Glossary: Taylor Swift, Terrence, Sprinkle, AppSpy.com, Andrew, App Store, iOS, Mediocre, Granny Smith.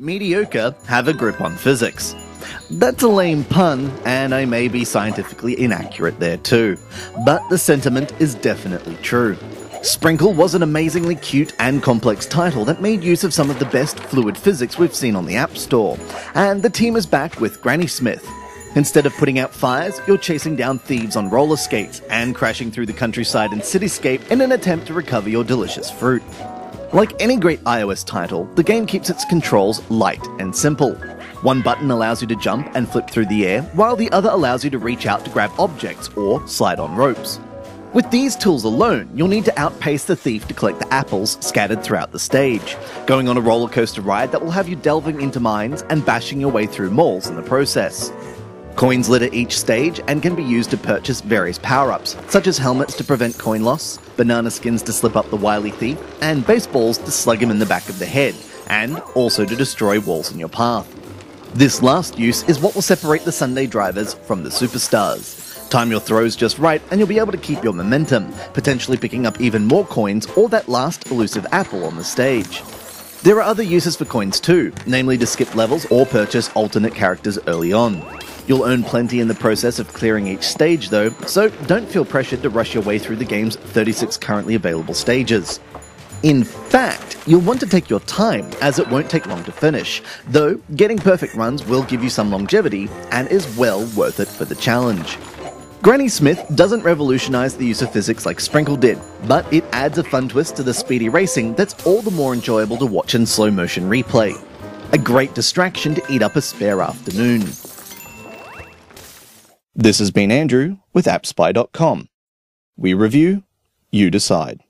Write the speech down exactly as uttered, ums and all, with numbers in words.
Mediocre have a grip on physics. That's a lame pun, and I may be scientifically inaccurate there too, but the sentiment is definitely true. Sprinkle was an amazingly cute and complex title that made use of some of the best fluid physics we've seen on the App Store, and the team is back with Granny Smith. Instead of putting out fires, you're chasing down thieves on roller skates and crashing through the countryside and cityscape in an attempt to recover your delicious fruit. Like any great iOS title, the game keeps its controls light and simple. One button allows you to jump and flip through the air, while the other allows you to reach out to grab objects or slide on ropes. With these tools alone, you'll need to outpace the thief to collect the apples scattered throughout the stage, going on a roller coaster ride that will have you delving into mines and bashing your way through malls in the process. Coins litter each stage and can be used to purchase various power-ups, such as helmets to prevent coin loss, banana skins to slip up the wily thief, and baseballs to slug him in the back of the head, and also to destroy walls in your path. This last use is what will separate the Sunday drivers from the superstars. Time your throws just right and you'll be able to keep your momentum, potentially picking up even more coins or that last elusive apple on the stage. There are other uses for coins too, namely to skip levels or purchase alternate characters early on. You'll earn plenty in the process of clearing each stage though, so don't feel pressured to rush your way through the game's thirty-six currently available stages. In fact, you'll want to take your time, as it won't take long to finish, though getting perfect runs will give you some longevity and is well worth it for the challenge. Granny Smith doesn't revolutionize the use of physics like Sprinkle did, but it adds a fun twist to the speedy racing that's all the more enjoyable to watch in slow motion replay. A great distraction to eat up a spare afternoon. This has been Andrew with app spy dot com. We review, you decide.